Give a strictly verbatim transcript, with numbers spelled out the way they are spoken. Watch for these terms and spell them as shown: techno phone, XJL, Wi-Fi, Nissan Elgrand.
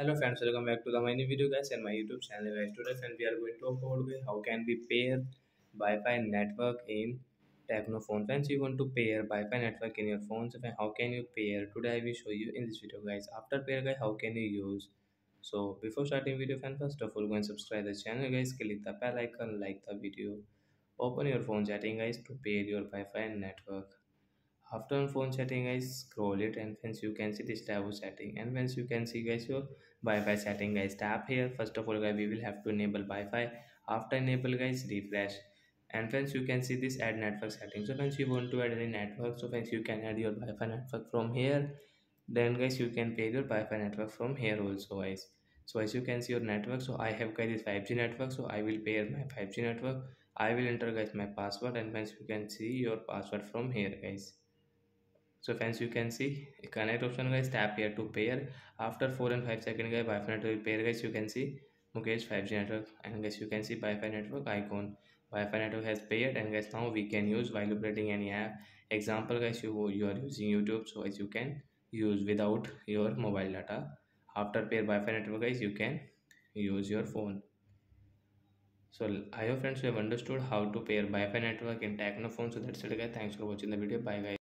Hello friends, welcome back to the my new video guys and my YouTube channel guys. Today friends, we are going to talk about how can we pair Wi-Fi network in techno phone. Friends, you want to pair Wi-Fi network in your phone, so how can you pair? Today I will show you in this video guys. After pair guys, how can you use? So before starting video friends, first of all go and subscribe the channel guys, click the bell icon, like the video, open your phone setting guys to pair your Wi-Fi network. After on phone setting guys, scroll it and friends you can see this type of setting, and once you can see guys your Wi-Fi setting guys, tap here. First of all guys, we will have to enable Wi-Fi. After enable guys, refresh and friends you can see this add network setting. So friends, you want to add any network, so friends you can add your Wi-Fi network from here. Then guys, you can pair your Wi-Fi network from here also guys. So as you can see your network, so I have guys this five G network, so I will pair my five G network. I will enter guys my password, and friends you can see your password from here guys. So friends, you can see connect option guys, tap here to pair. After four and five seconds guys, Wi-Fi network pair guys, you can see Mukesh five G network, and guys you can see Wi-Fi network icon. Wi-Fi network has paired, and guys now we can use while operating any app. Example guys, you, you are using YouTube, so as you can use without your mobile data. After pair Wi-Fi network guys, you can use your phone. So I hope friends you have understood how to pair Wi-Fi network in techno phone. So that's it guys, thanks for watching the video, bye guys.